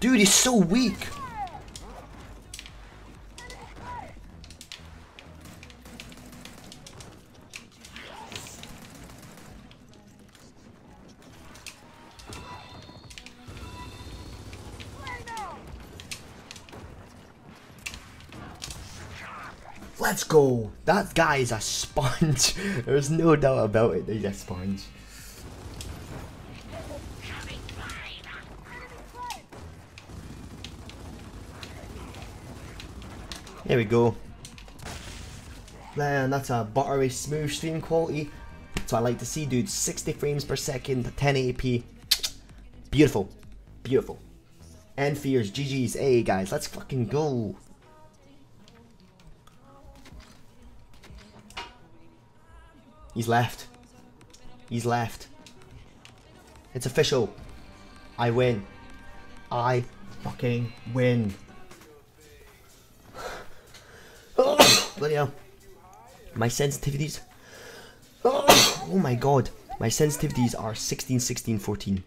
Dude, he's so weak. Let's go! That guy is a sponge. There's no doubt about it, he's a sponge. There we go. Man, that's a buttery smooth stream quality. So I like to see, dude. 60 frames per second, 1080p. Beautiful. Beautiful. And fears, GG's. Hey guys, let's fucking go. He's left. He's left. It's official. I win. I fucking win. Bloody hell. My sensitivities. Oh my god. My sensitivities are 16, 16, 14.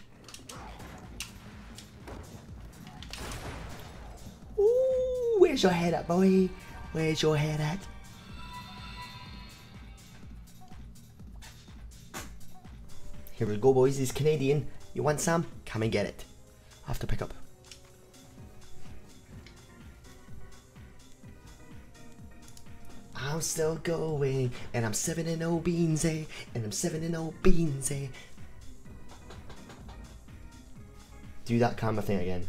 Ooh, where's your head at, boy? Where's your head at? Here we go, boys, he's Canadian. You want some? Come and get it. I have to pick up. I'm still going, and I'm 7-0 beans, eh? And I'm 7-0 beans, eh? Do that camera thing again.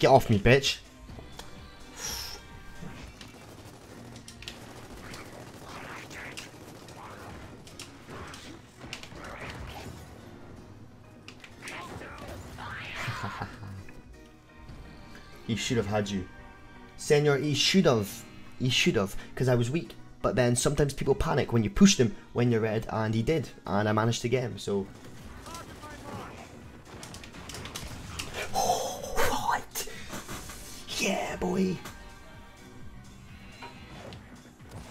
Get off me, bitch. He should have had you. Senor, he should have. He should have, because I was weak. But then sometimes people panic when you push them when you're red, and he did. And I managed to get him, so... Yeah, boy.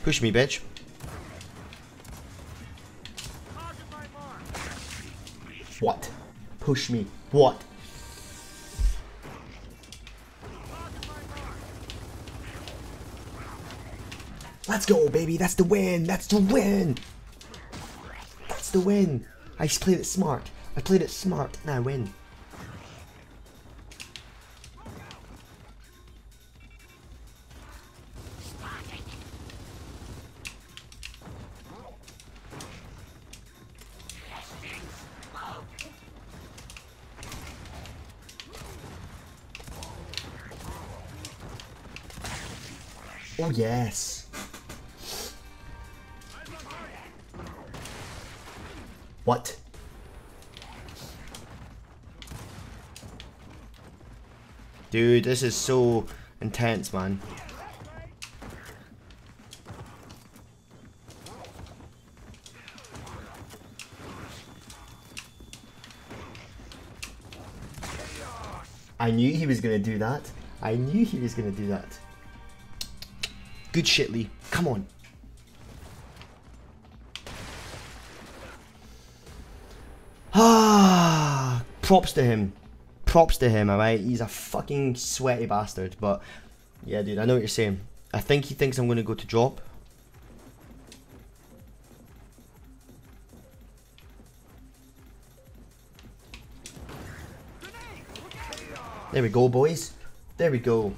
Push me, bitch. What? Push me. What? Let's go, baby. That's the win. That's the win. That's the win. I just played it smart. I played it smart and I win. Oh yes. What? Dude, this is so intense, man. I knew he was gonna do that. I knew he was gonna do that. Good shit, Lee. Come on. Ah, props to him. Props to him, alright? He's a fucking sweaty bastard, but yeah, dude, I know what you're saying. I think he thinks I'm gonna go to drop. There we go, boys. There we go.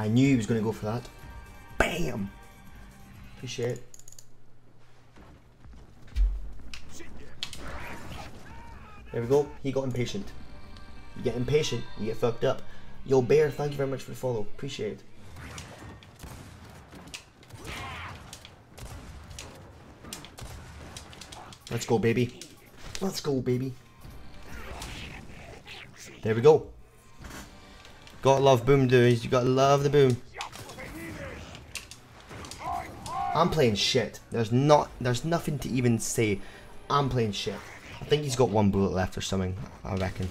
I knew he was going to go for that. Bam! Appreciate it. There we go. He got impatient. You get impatient, you get fucked up. Yo, Bear, thank you very much for the follow. Appreciate it. Let's go, baby. Let's go, baby. There we go. Gotta love boom, dudes. You gotta love the boom. I'm playing shit. There's nothing to even say. I'm playing shit. I think he's got one bullet left or something, I reckon.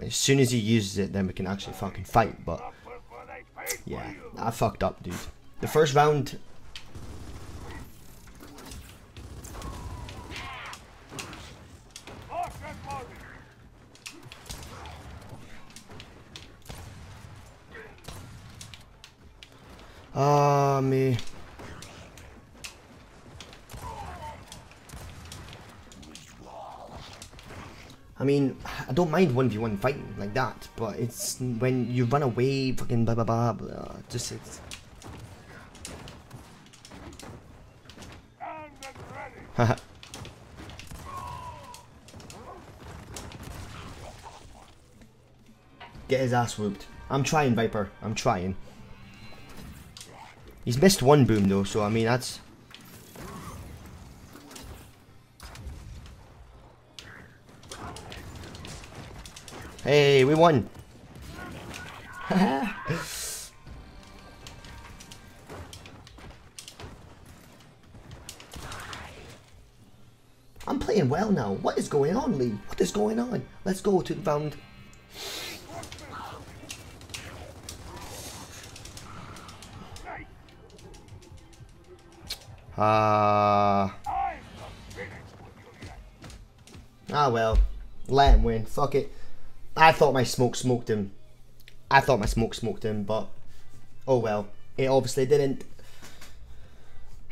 As soon as he uses it, then we can actually fucking fight, but yeah, I fucked up, dude. The first round... Ah, me. I mean, I don't mind 1v1 fighting like that, but it's when you run away, fucking blah blah blah, blah just it's... Haha. Get his ass whooped. I'm trying, Viper. I'm trying. He's missed one boom though, so I mean that's... Hey, we won! I'm playing well now. What is going on, Lee? What is going on? Let's go to the round. Ah well. Let him win. Fuck it. I thought my smoke smoked him. I thought my smoke smoked him, but oh well. It obviously didn't.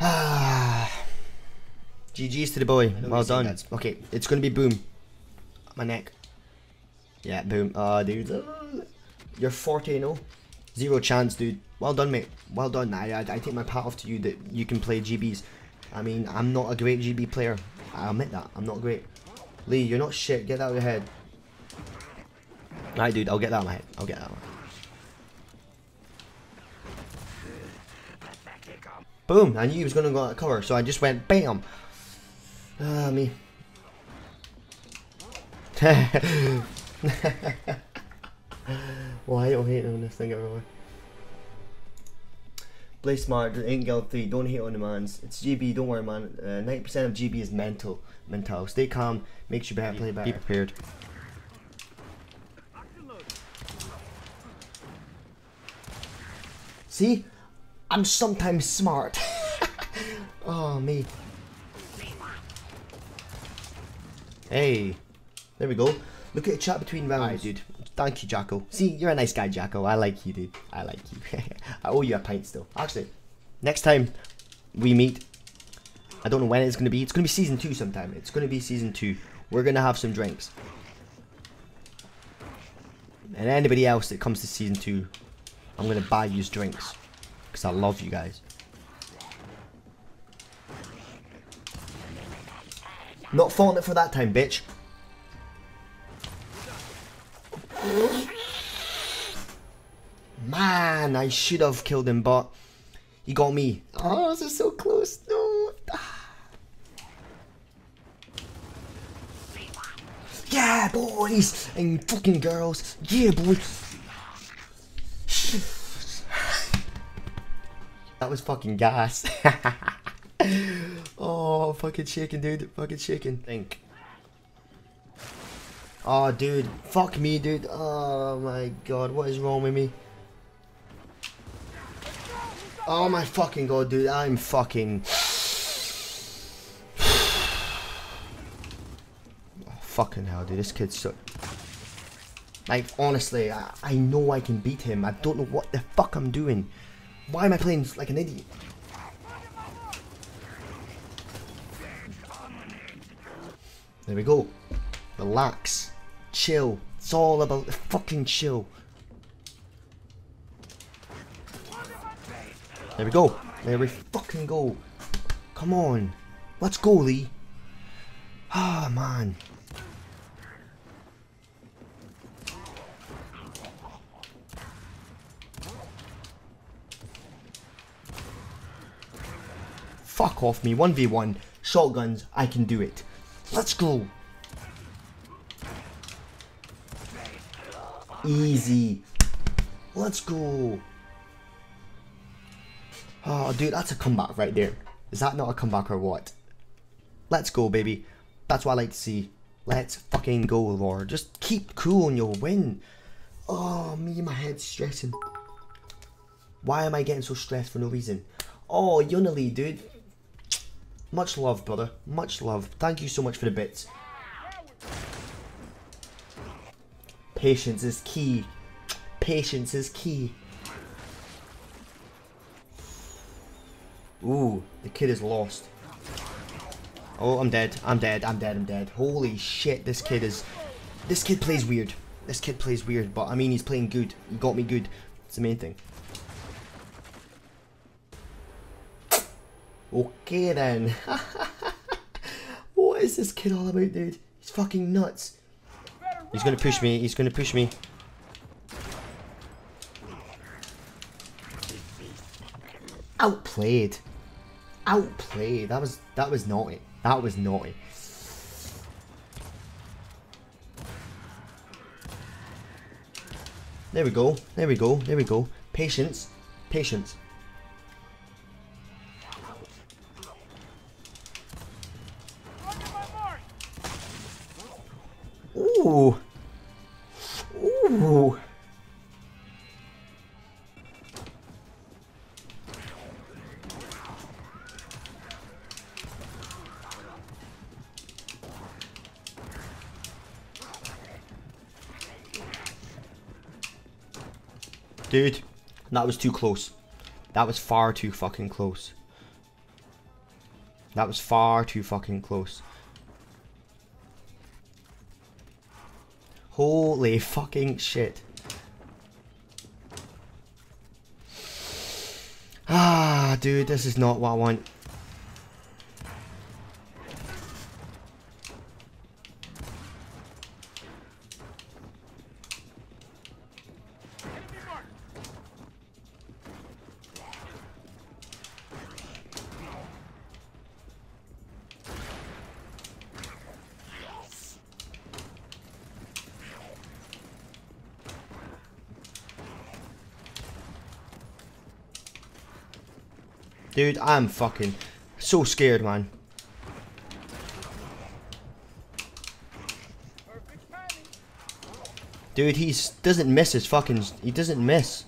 GG's to the boy. Well done. Okay, it's gonna be boom. My neck. Yeah, boom. Ah, dude. You're 40-0. Zero chance, dude. Well done, mate. Well done. I take my pat off to you that you can play GBs. I mean, I'm not a great GB player. I admit that. I'm not great. Lee, you're not shit. Get that out of your head. Alright, dude, I'll get that out of my head. I'll get that one. Boom! I knew he was going to go out of cover, so I just went BAM! Ah, me. Why don't hate on this thing everywhere? Play smart, ain't guild 3, don't hate on the mans. It's GB, don't worry, man. 90% of GB is mental. Stay calm, makes you better, play better. Be prepared. See, I'm sometimes smart. Oh, me. Hey, there we go. Look at the chat between rounds. Alright, dude. Thank you, Jacko. See, you're a nice guy, Jacko. I like you, dude. I like you. I owe you a pint still. Actually, next time we meet, I don't know when it's going to be. It's going to be season 2 sometime. It's going to be season 2. We're going to have some drinks. And anybody else that comes to season 2... I'm gonna buy you drinks because I love you guys. Not falling it for that time, bitch. Man, I should have killed him, but he got me. Oh, this is so close. No. Yeah, boys and fucking girls. Yeah, boys. That was fucking gas. Oh, fucking shaking, dude. Fucking shaking. Think. Oh, dude. Fuck me, dude. Oh, my God. What is wrong with me? Oh, my fucking God, dude. I'm fucking... Oh, fucking hell, dude. This kid's so... Like, honestly, I know I can beat him. I don't know what the fuck I'm doing. Why am I playing like an idiot? There we go. Relax. Chill. It's all about the fucking chill. There we go. There we fucking go. Come on. Let's go, Lee. Ah, man. Fuck off me, 1v1, shotguns, I can do it. Let's go. Easy. Let's go. Oh, dude, that's a comeback right there. Is that not a comeback or what? Let's go, baby. That's what I like to see. Let's fucking go, Lord. Just keep cool and you'll win. Oh, me and my head's stressing. Why am I getting so stressed for no reason? Oh, Yuna Lee, dude. Much love, brother. Much love. Thank you so much for the bits. Patience is key. Patience is key. Ooh, the kid is lost. Oh, I'm dead. I'm dead. I'm dead. I'm dead. Holy shit, this kid is... This kid plays weird. This kid plays weird, but I mean, he's playing good. He got me good. It's the main thing. Okay then. What is this kid all about, dude? He's fucking nuts. He's gonna push me. He's gonna push me. Outplayed. Outplayed. That was naughty. That was naughty. There we go. There we go. There we go. Patience. Patience. Ooh. Ooh. Dude, that was too close. That was far too fucking close. That was far too fucking close. Holy fucking shit. Ah, dude, this is not what I want. Dude, I'm fucking so scared, man. Dude, he doesn't miss his fucking... He doesn't miss.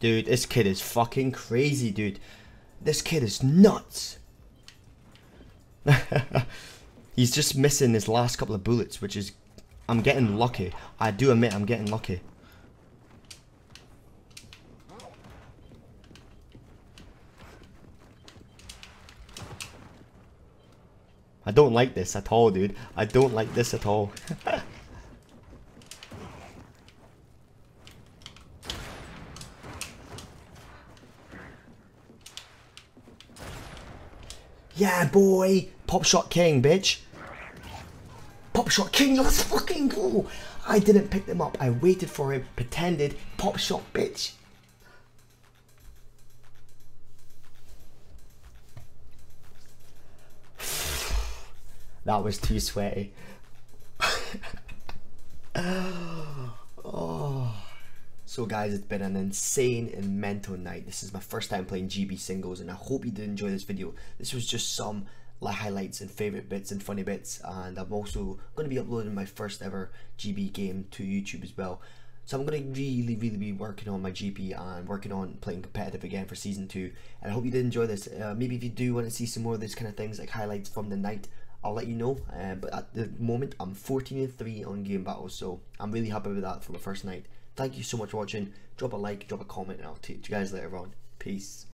Dude, this kid is fucking crazy, dude. This kid is nuts. He's just missing his last couple of bullets, which is... I'm getting lucky. I do admit I'm getting lucky. I don't like this at all, dude. I don't like this at all. Yeah, boy! Pop shot king, bitch! Pop shot king, let's fucking go! I didn't pick them up, I waited for him, pretended, pop shot, bitch! That was too sweaty. Oh. So guys, it's been an insane and mental night. This is my first time playing GB singles and I hope you did enjoy this video. This was just some highlights and favourite bits and funny bits, and I'm also going to be uploading my first ever GB game to YouTube as well. So I'm going to really be working on my GB and working on playing competitive again for season 2. And I hope you did enjoy this. Maybe if you do want to see some more of these kind of things like highlights from the night, I'll let you know, but at the moment I'm 14-3 on Game Battles, so I'm really happy with that for my first night. Thank you so much for watching. Drop a like, drop a comment, and I'll talk to you guys later on. Peace.